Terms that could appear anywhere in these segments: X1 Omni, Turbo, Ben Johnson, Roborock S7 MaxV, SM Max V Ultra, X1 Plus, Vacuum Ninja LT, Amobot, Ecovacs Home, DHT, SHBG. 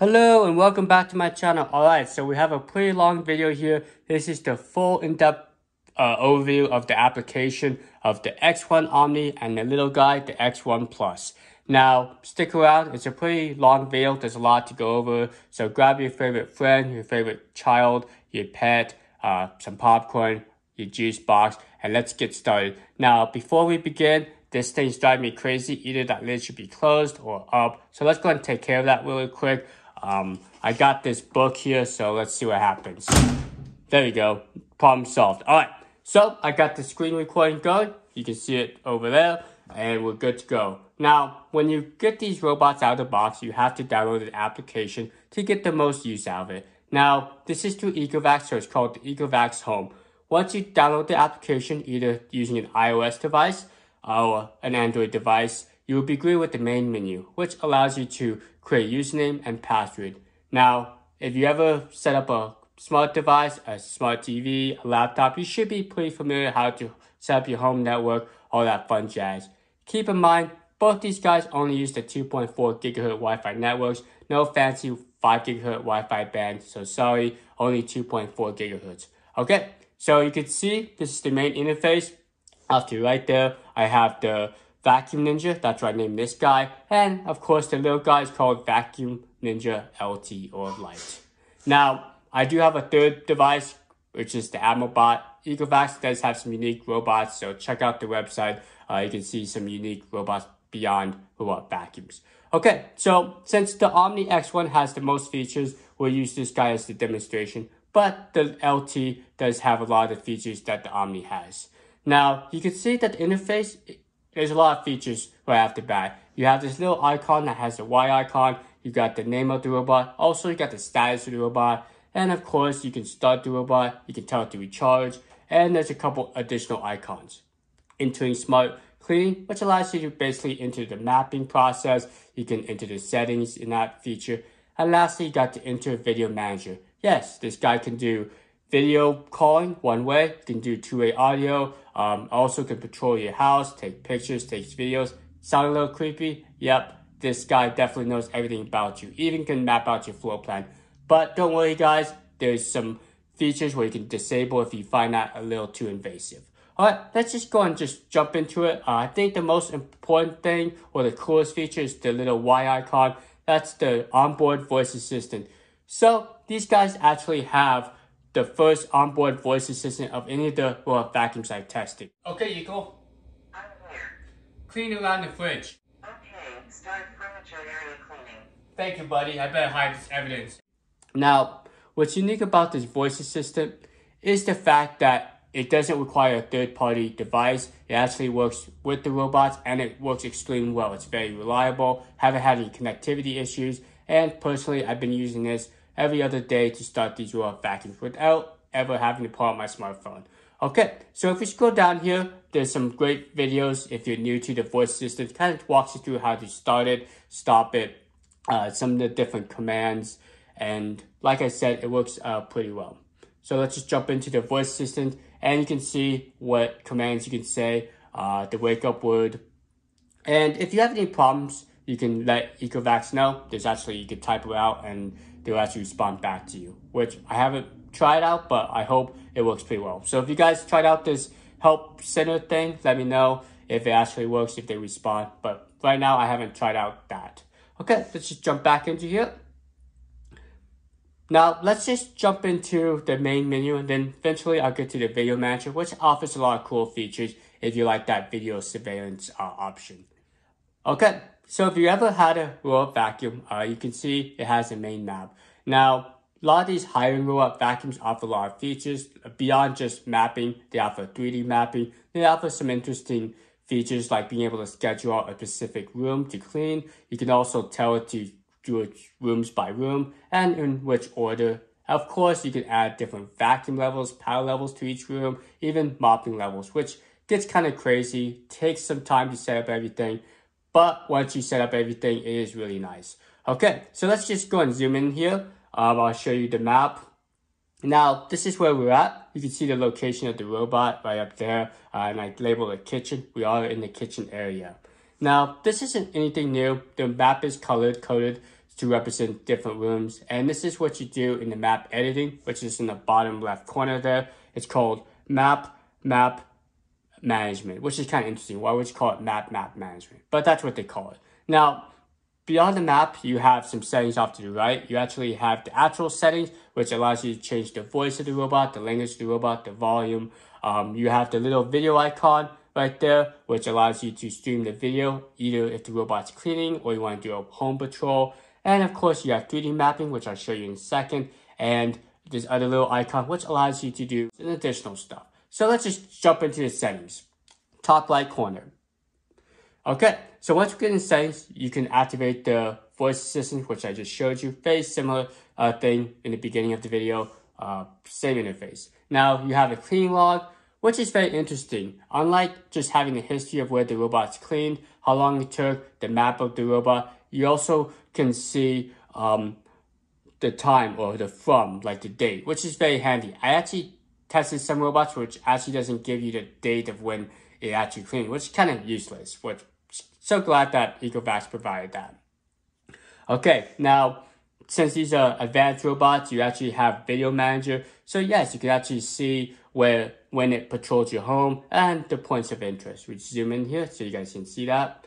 Hello and welcome back to my channel. Alright, so we have a pretty long video here. This is the full in-depth overview of the application of the X1 Omni and the little guy, the X1 Plus. Now, stick around. It's a pretty long video. There's a lot to go over. So grab your favorite friend, your favorite child, your pet, some popcorn, your juice box, and let's get started. Now, before we begin, this thing's driving me crazy. Either that lid should be closed or up. So let's go ahead and take care of that really quick. I got this book here, so let's see what happens. There we go. Problem solved. All right. So I got the screen recording going. You can see it over there, and we're good to go. Now, when you get these robots out of the box, you have to download the application to get the most use out of it. Now, this is through Ecovacs, so it's called the Ecovacs Home. Once you download the application, either using an iOS device or an Android device, you will be greeted with the main menu, which allows you to create username and password. Now, if you ever set up a smart device, a smart TV, a laptop, you should be pretty familiar with how to set up your home network, all that fun jazz. Keep in mind, both these guys only use the 2.4 gigahertz Wi-Fi networks, no fancy 5 gigahertz Wi-Fi band, so sorry, only 2.4 gigahertz. Okay, so you can see this is the main interface. After right there, I have the Vacuum Ninja, that's what I named this guy, and of course the little guy is called Vacuum Ninja LT or Light. Now, I do have a third device, which is the Amobot. Ecovacs does have some unique robots, so check out the website. You can see some unique robots beyond robot vacuums. Okay, so since the Omni X1 has the most features, we'll use this guy as the demonstration, but the LT does have a lot of the features that the Omni has. Now, you can see that the interface, there's a lot of features right after that. You have this little icon that has a Y icon. You got the name of the robot. Also, you got the status of the robot. And of course, you can start the robot. You can tell it to recharge. And there's a couple additional icons, including smart cleaning, which allows you to basically enter the mapping process. You can enter the settings in that feature. And lastly, you got to enter video manager. Yes, this guy can do video calling one way. You can do two-way audio. Also can patrol your house, take pictures, take videos. Sound a little creepy? Yep, this guy definitely knows everything about you. Even can map out your floor plan. But don't worry guys, there's some features where you can disable if you find that a little too invasive. Alright, let's just go and just jump into it. I think the most important thing or the coolest feature is the little Y icon. That's the onboard voice assistant. So these guys actually have the first onboard voice assistant of any of the robot vacuums I tested. Okay, Eco. I'm here. Clean around the fridge. Okay, start furniture area cleaning. Thank you, buddy. I better hide this evidence. Now, what's unique about this voice assistant is the fact that it doesn't require a third-party device. It actually works with the robots, and it works extremely well. It's very reliable, haven't had any connectivity issues, and personally, I've been using this every other day to start these robot vacuums without ever having to pull out my smartphone. Okay, so if you scroll down here, there's some great videos if you're new to the voice assistant. It kind of walks you through how to start it, stop it, some of the different commands. And like I said, it works pretty well. So let's just jump into the voice assistant, and you can see what commands you can say, the wake up word. And if you have any problems, you can let Ecovacs know. There's actually, you can type it out and they'll actually respond back to you, which I haven't tried out, but I hope it works pretty well. So if you guys tried out this help center thing, let me know if it actually works, if they respond. But right now I haven't tried out that. Okay, let's just jump back into here. Now let's just jump into the main menu, and then eventually I'll get to the video manager, which offers a lot of cool features if you like that video surveillance option. Okay. So if you ever had a robot vacuum, you can see it has a main map. Now, a lot of these high-end robot vacuums offer a lot of features beyond just mapping. They offer 3D mapping. They offer some interesting features like being able to schedule out a specific room to clean. You can also tell it to do it rooms by room and in which order. Of course, you can add different vacuum levels, power levels to each room, even mopping levels, which gets kind of crazy, takes some time to set up everything. But once you set up everything, it is really nice. Okay, so let's just go and zoom in here. I'll show you the map. Now, this is where we're at. You can see the location of the robot right up there. And I labeled the kitchen. We are in the kitchen area. Now, this isn't anything new. The map is colored, coded to represent different rooms. And this is what you do in the map editing, which is in the bottom left corner there. It's called map management, which is kind of interesting. Why would you call it map management? But that's what they call it. Now, beyond the map, you have some settings off to the right. You actually have the actual settings, which allows you to change the voice of the robot, the language of the robot, the volume. You have the little video icon right there, which allows you to stream the video, either if the robot's cleaning or you want to do a home patrol. And of course, you have 3D mapping, which I'll show you in a second. And this other little icon, which allows you to do some additional stuff. So let's just jump into the settings. Top right corner. Okay, so once you get in settings, you can activate the voice assistant, which I just showed you. Very similar thing in the beginning of the video. Same interface. Now, you have a cleaning log, which is very interesting. Unlike just having a history of where the robot's cleaned, how long it took, the map of the robot, you also can see the time or the from, like the date, which is very handy. I actually tested some robots which actually doesn't give you the date of when it actually cleaned, which is kind of useless, which so glad that Ecovacs provided that. Okay, now, since these are advanced robots, you actually have video manager. So yes, you can actually see where when it patrols your home and the points of interest. We zoom in here so you guys can see that.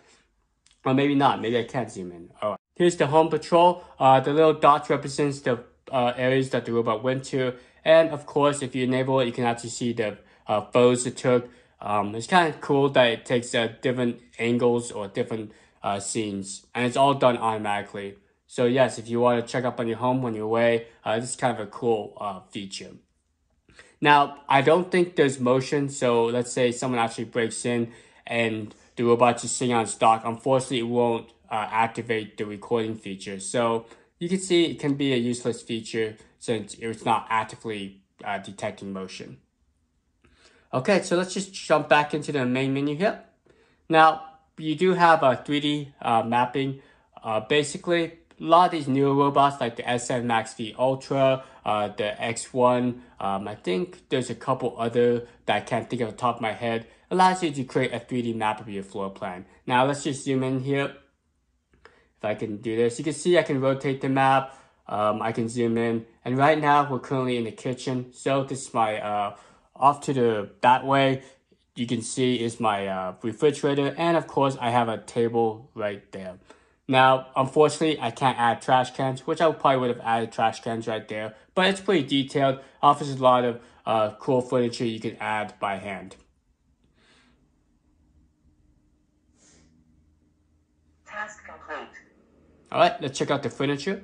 Or maybe not, maybe I can't zoom in. All right. Here's the home patrol. The little dots represents the areas that the robot went to. And of course, if you enable it, you can actually see the photos it took. It's kind of cool that it takes different angles or different scenes, and it's all done automatically. So yes, if you want to check up on your home when you're away, this is kind of a cool feature. Now, I don't think there's motion, so let's say someone actually breaks in and the robot's just sitting on stock. Unfortunately, it won't activate the recording feature. So you can see it can be a useless feature since it's not actively detecting motion. Okay, so let's just jump back into the main menu here. Now, you do have a 3D mapping. Basically, a lot of these newer robots like the SM Max V Ultra, the X1, I think there's a couple other that I can't think of the top of my head, allows you to create a 3D map of your floor plan. Now let's just zoom in here. If I can do this, you can see I can rotate the map, I can zoom in, and right now we're currently in the kitchen. So this is my, off to the, that way, you can see is my refrigerator, and of course I have a table right there. Now, unfortunately, I can't add trash cans, which I probably would have added trash cans right there. But it's pretty detailed. Offers a lot of cool furniture you can add by hand. Task complete. All right, let's check out the furniture.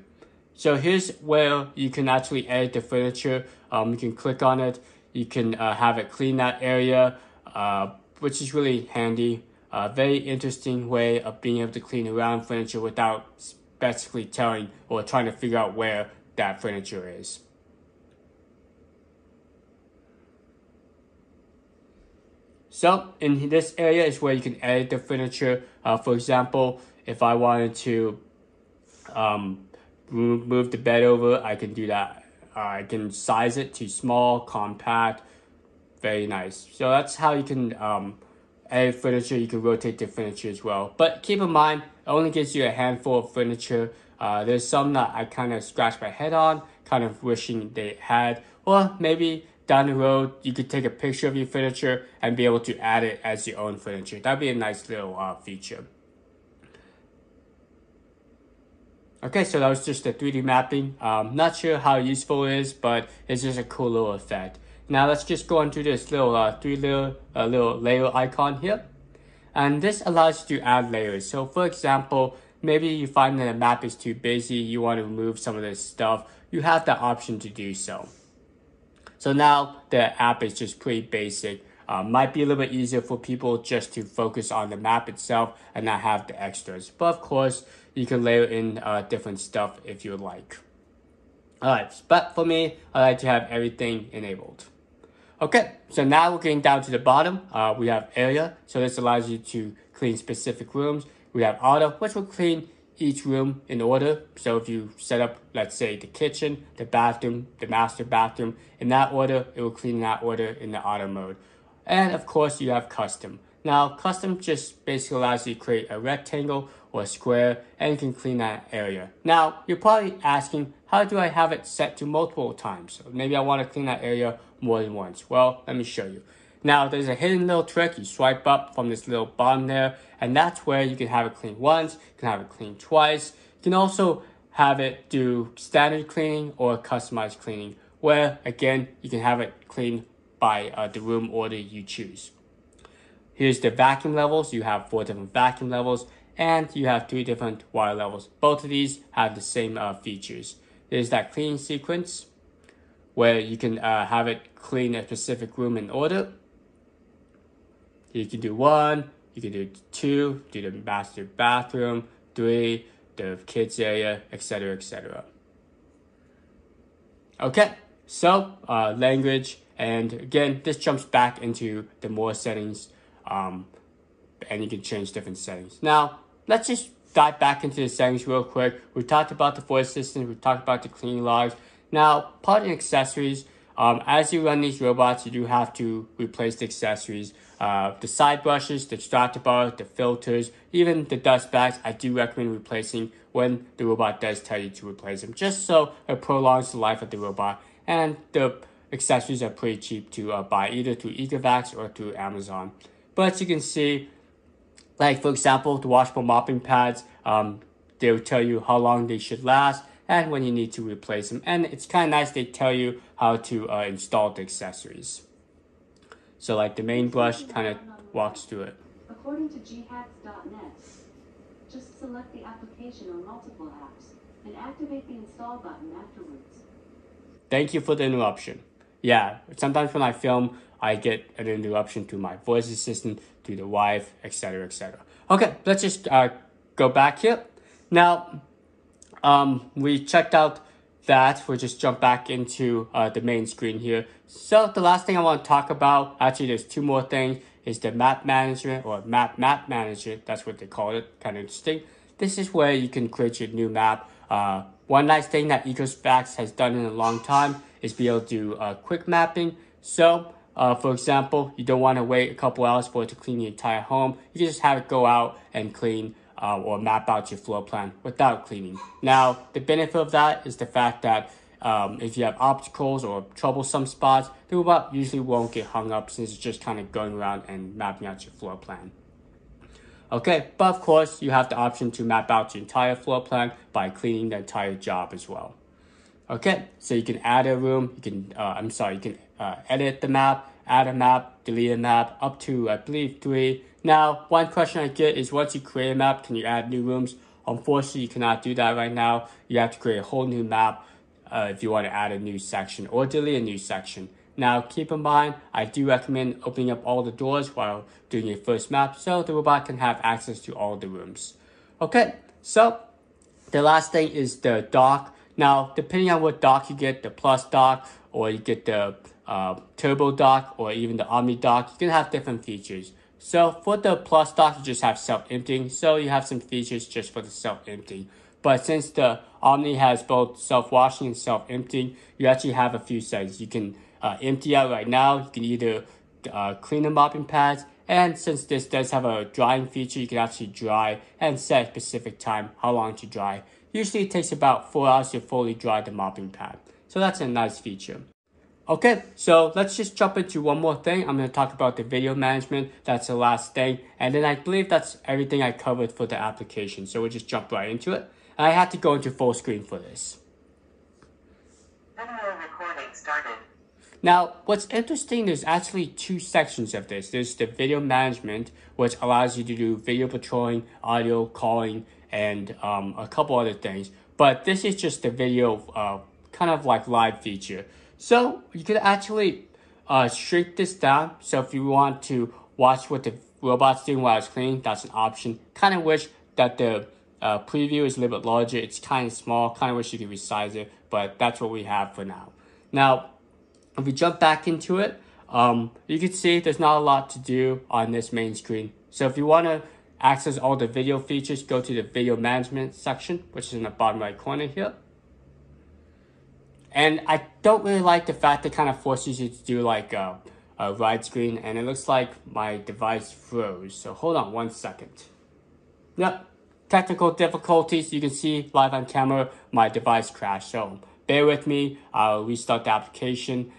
So here's where you can actually edit the furniture. You can click on it. You can have it clean that area, which is really handy. A very interesting way of being able to clean around furniture without specifically telling or trying to figure out where that furniture is. So in this area is where you can edit the furniture. For example, if I wanted to move the bed over, I can do that. I can size it to small, compact, very nice. So that's how you can edit furniture. You can rotate the furniture as well, but keep in mind it only gives you a handful of furniture. There's some that I kind of scratched my head on, kind of wishing they had, or maybe down the road you could take a picture of your furniture and be able to add it as your own furniture. That'd be a nice little feature. Okay, so that was just the 3D mapping. Not sure how useful it is, but it's just a cool little effect. Now let's just go into this little little layer icon here. And this allows you to add layers. So for example, maybe you find that the map is too busy, you want to remove some of this stuff, you have the option to do so. So now the app is just pretty basic. Might be a little bit easier for people just to focus on the map itself and not have the extras. But of course, you can layer in different stuff if you like. Alright, but for me, I like to have everything enabled. Okay, so now we're getting down to the bottom. We have area, so this allows you to clean specific rooms. We have auto, which will clean each room in order. So if you set up, let's say, the kitchen, the bathroom, the master bathroom, in that order, it will clean in that order in the auto mode. And of course, you have custom. Now, custom just basically allows you to create a rectangle or a square, and you can clean that area. Now, you're probably asking, how do I have it set to multiple times? Maybe I want to clean that area more than once. Well, let me show you. Now, there's a hidden little trick. You swipe up from this little bottom there, and that's where you can have it clean once, you can have it clean twice. You can also have it do standard cleaning or customized cleaning, where, again, you can have it cleaned by the room order you choose. Here's the vacuum levels. You have 4 different vacuum levels, and you have 3 different water levels. Both of these have the same features. There's that cleaning sequence, where you can have it clean a specific room in order. You can do 1, you can do 2, do the master bathroom, 3, the kids area, etc., etc. Okay, so language, and again, this jumps back into the more settings, and you can change different settings. Now, let's just dive back into the settings real quick. We talked about the voice assistant, we talked about the cleaning logs. Now, part and accessories, as you run these robots, you do have to replace the accessories. The side brushes, the extractor bar, the filters, even the dust bags, I do recommend replacing when the robot does tell you to replace them, just so it prolongs the life of the robot. And the accessories are pretty cheap to buy, either through Ecovacs or through Amazon. But as you can see, like for example, the washable mopping pads, they'll tell you how long they should last and when you need to replace them. And it's kind of nice, they tell you how to install the accessories. So like the main brush kind of walks through it. According to ghacks.net, just select the application or multiple apps and activate the install button afterwards. Thank you for the interruption. Yeah, sometimes when I film, I get an interruption to my voice assistant, to the wife, etc., etc. Okay, let's just go back here. Now, we checked out that. We'll just jump back into the main screen here. So the last thing I want to talk about, actually there's 2 more things, is the map management, or map manager, that's what they call it, kind of interesting. This is where you can create your new map. One nice thing that Ecovacs has done in a long time is be able to do quick mapping. So for example, you don't want to wait a couple hours for it to clean the entire home. You can just have it go out and clean or map out your floor plan without cleaning. Now, the benefit of that is the fact that if you have obstacles or troublesome spots, the robot usually won't get hung up since it's just kind of going around and mapping out your floor plan. Okay, but of course, you have the option to map out your entire floor plan by cleaning the entire job as well. Okay, so you can add a room, you can, edit the map, add a map, delete a map, up to, I believe, 3. Now, one question I get is once you create a map, can you add new rooms? Unfortunately, you cannot do that right now. You have to create a whole new map if you want to add a new section or delete a new section. Now, keep in mind, I do recommend opening up all the doors while doing your first map so the robot can have access to all the rooms. Okay, so the last thing is the dock. Now, depending on what dock you get, the Plus dock, or you get the Turbo dock, or even the Omni dock, you can have different features. So for the Plus dock, you just have self-emptying, so you have some features just for the self-emptying. But since the Omni has both self-washing and self-emptying, you actually have a few settings. You can empty out right now, you can either clean the mopping pads, and since this does have a drying feature, you can actually dry and set a specific time how long to dry. Usually it takes about 4 hours to fully dry the mopping pad. So that's a nice feature. Okay, so let's just jump into one more thing. I'm going to talk about the video management. That's the last thing. And then I believe that's everything I covered for the application. So we'll just jump right into it. And I had to go into full screen for this. Video recording started. Now, what's interesting, there's actually 2 sections of this. There's the video management, which allows you to do video patrolling, audio calling, and a couple other things. But this is just the video kind of like live feature. So you could actually shrink this down. So if you want to watch what the robot's doing while it's cleaning, that's an option. Kind of wish that the preview is a little bit larger. It's kind of small. Kind of wish you could resize it, but that's what we have for now. Now, if we jump back into it, you can see there's not a lot to do on this main screen. So if you want to access all the video features, go to the video management section, which is in the bottom right corner here. And I don't really like the fact that it kind of forces you to do like right screen, and it looks like my device froze. So hold on one second. Yep, technical difficulties. You can see live on camera, my device crashed. So bear with me. I'll restart the application.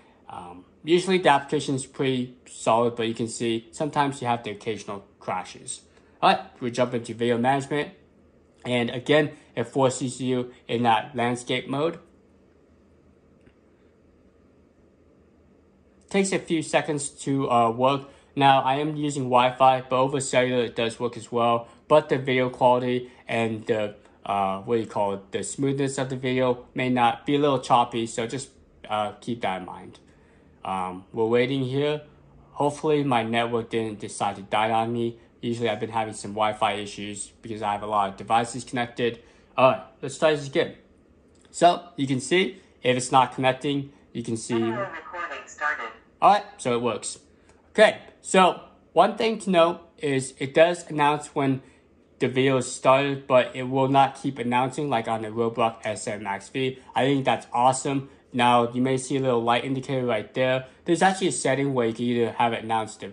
Usually the application is pretty solid, but you can see sometimes you have the occasional crashes. All right, we jump into video management. And again, it forces you in that landscape mode. Takes a few seconds to work. Now, I am using Wi-Fi, but over cellular it does work as well. But the video quality and the, the smoothness of the video may not be a little choppy. So just keep that in mind. We're waiting here. Hopefully my network didn't decide to die on me. Usually I've been having some Wi-Fi issues because I have a lot of devices connected. All right, let's try this again. So you can see if it's not connecting, you can see. Recording started. All right, so it works. Okay, so one thing to note is it does announce when the video is started, but it will not keep announcing like on the Roborock S7 MaxV. I think that's awesome. Now you may see a little light indicator right there. There's actually a setting where you can either have it announce the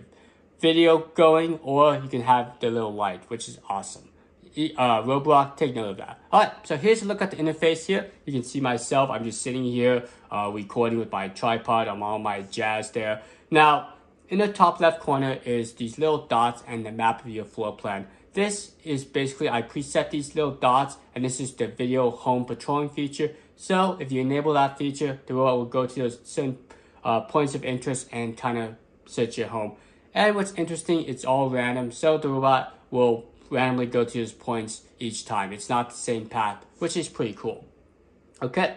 video going, or you can have the little light, which is awesome. Roborock, take note of that. All right, so here's a look at the interface here. You can see myself. I'm just sitting here recording with my tripod. I'm on my jazz there. Now, in the top left corner is these little dots and the map of your floor plan. This is basically, I preset these little dots, and this is the video home patrolling feature. So if you enable that feature, the robot will go to those certain points of interest and kind of search your home. And what's interesting, it's all random, so the robot will randomly go to those points each time. It's not the same path, which is pretty cool. Okay,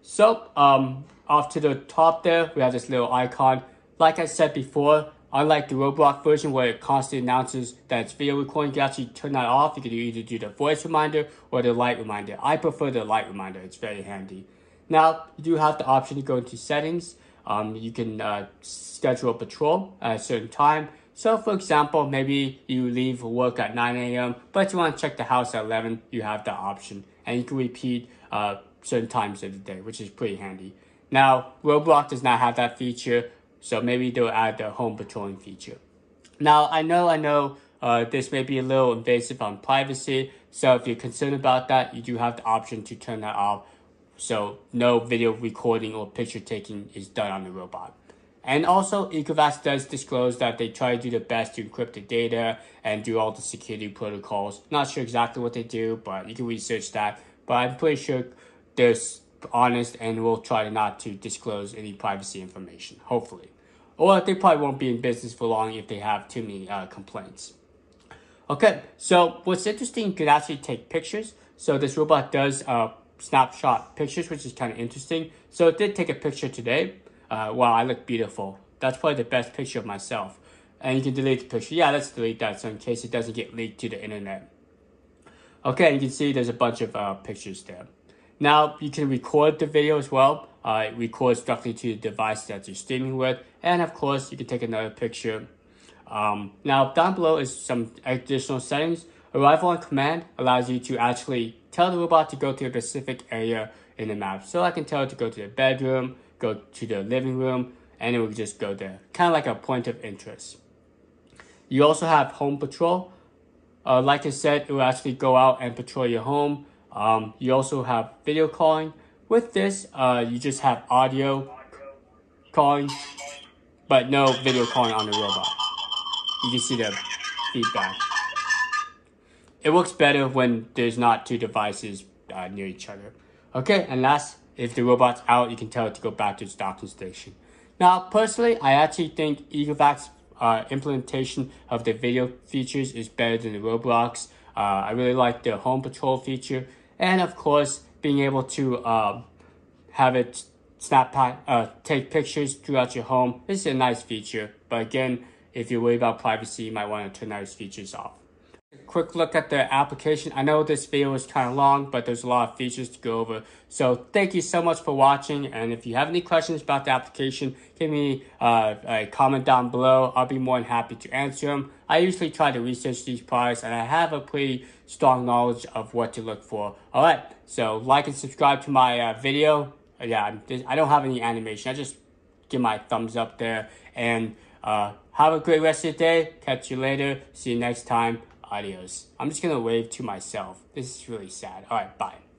so off to the top there, we have this little icon. Like I said before, unlike the Roborock version where it constantly announces that it's video recording, you can actually turn that off. You can either do the voice reminder or the light reminder. I prefer the light reminder, it's very handy. Now, you do have the option to go into settings. You can schedule a patrol at a certain time. So for example, maybe you leave for work at 9 AM, but you want to check the house at 11, you have that option. And you can repeat certain times of the day, which is pretty handy. Now, Roborock does not have that feature, so maybe they'll add the home patrolling feature. Now, I know this may be a little invasive on privacy, so if you're concerned about that, you do have the option to turn that off. So no video recording or picture taking is done on the robot. And also, Ecovacs does disclose that they try to do their best to encrypt the data and do all the security protocols. Not sure exactly what they do, but you can research that. But I'm pretty sure they're honest and will try not to disclose any privacy information, hopefully. Or they probably won't be in business for long if they have too many complaints. Okay, so what's interesting, you can actually take pictures. So this robot does snapshot pictures, which is kind of interesting. So it did take a picture today. Wow, I look beautiful. That's probably the best picture of myself. And you can delete the picture. Yeah, let's delete that, so in case it doesn't get leaked to the internet. Okay, you can see there's a bunch of pictures there. Now you can record the video as well. It records directly to the device that you're streaming with. And of course, you can take another picture. Now down below is some additional settings. Arrival on command allows you to actually tell the robot to go to a specific area in the map. So I can tell it to go to the bedroom, go to the living room, and it will just go there. Kind of like a point of interest. You also have home patrol. Like I said, it will actually go out and patrol your home. You also have video calling. With this, you just have audio calling, but no video calling on the robot. You can see the feedback. It works better when there's not two devices near each other. Okay, and last, if the robot's out, you can tell it to go back to its docking station. Now, personally, I actually think Ecovacs' implementation of the video features is better than the Roborock's. I really like the home patrol feature, and of course, being able to have it take pictures throughout your home. This is a nice feature, but again, if you're worried about privacy, you might want to turn those features off. Quick look at the application. I know this video was kind of long, but there's a lot of features to go over. So thank you so much for watching. And if you have any questions about the application, give me a comment down below. I'll be more than happy to answer them. I usually try to research these products, and I have a pretty strong knowledge of what to look for. All right, so like and subscribe to my video. Yeah, I don't have any animation. I just give my thumbs up there. And have a great rest of the day. Catch you later. See you next time. Adios. I'm just going to wave to myself. This is really sad. All right, bye.